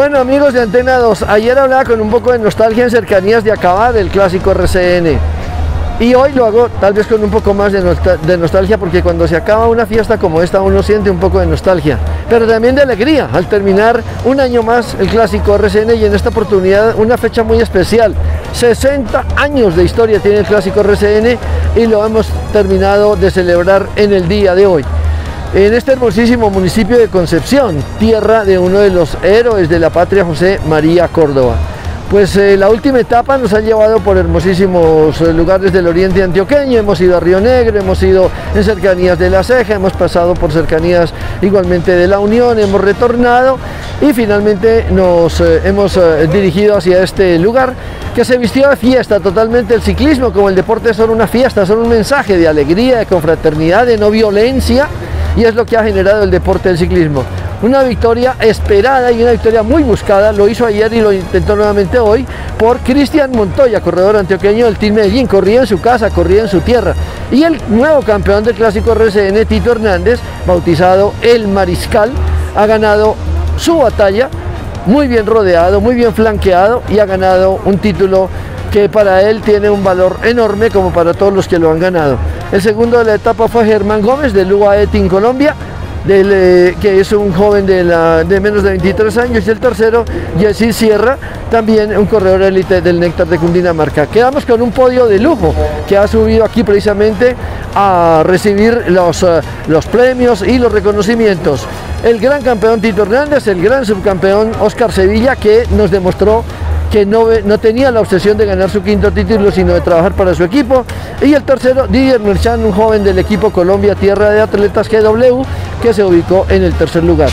Bueno, amigos de Antena 2, ayer hablaba con un poco de nostalgia en cercanías de acabar el Clásico RCN, y hoy lo hago tal vez con un poco más de nostalgia, porque cuando se acaba una fiesta como esta uno siente un poco de nostalgia, pero también de alegría al terminar un año más el Clásico RCN, y en esta oportunidad una fecha muy especial. 60 años de historia tiene el Clásico RCN y lo hemos terminado de celebrar en el día de hoy, en este hermosísimo municipio de Concepción, tierra de uno de los héroes de la patria, José María Córdoba. Pues la última etapa nos ha llevado por hermosísimos lugares del oriente antioqueño. Hemos ido a Río Negro, hemos ido en cercanías de La Ceja, hemos pasado por cercanías igualmente de La Unión, hemos retornado y finalmente nos hemos dirigido hacia este lugar que se vistió de fiesta totalmente. El ciclismo como el deporte son una fiesta, son un mensaje de alegría, de confraternidad, de no violencia, y es lo que ha generado el deporte del ciclismo. Una victoria esperada y una victoria muy buscada, lo hizo ayer y lo intentó nuevamente hoy, por Cristian Montoya, corredor antioqueño del Team Medellín. Corría en su casa, corría en su tierra. Y el nuevo campeón del Clásico RCN, Tito Hernández, bautizado El Mariscal, ha ganado su batalla, muy bien rodeado, muy bien flanqueado, y ha ganado un título que para él tiene un valor enorme, como para todos los que lo han ganado. El segundo de la etapa fue Germán Gómez, del UAE Team Colombia, que es un joven de menos de 23 años, y el tercero, Jessy Sierra, también un corredor élite del Nectar de Cundinamarca. Quedamos con un podio de lujo que ha subido aquí precisamente a recibir los premios y los reconocimientos. El gran campeón Tito Hernández, el gran subcampeón Óscar Sevilla, que nos demostró que no tenía la obsesión de ganar su quinto título, sino de trabajar para su equipo. Y el tercero, Didier Merchan, un joven del equipo Colombia Tierra de Atletas GW, que se ubicó en el tercer lugar.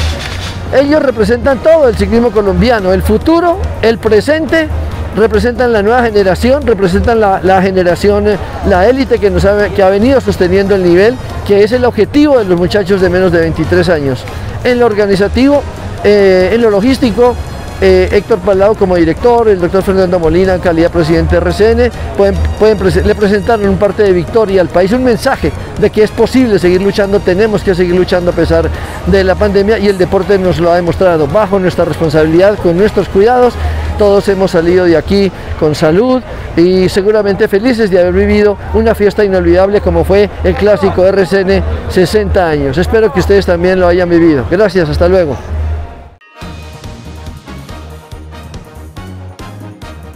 Ellos representan todo el ciclismo colombiano, el futuro, el presente, representan la nueva generación, representan la generación, la élite que ha venido sosteniendo el nivel, que es el objetivo de los muchachos de menos de 23 años. En lo organizativo, en lo logístico, Héctor Palau como director, el doctor Fernando Molina en calidad presidente de RCN, le presentaron un parte de victoria al país, un mensaje de que es posible seguir luchando, tenemos que seguir luchando a pesar de la pandemia, y el deporte nos lo ha demostrado. Bajo nuestra responsabilidad, con nuestros cuidados, todos hemos salido de aquí con salud y seguramente felices de haber vivido una fiesta inolvidable como fue el Clásico RCN 60 años. Espero que ustedes también lo hayan vivido. Gracias, hasta luego.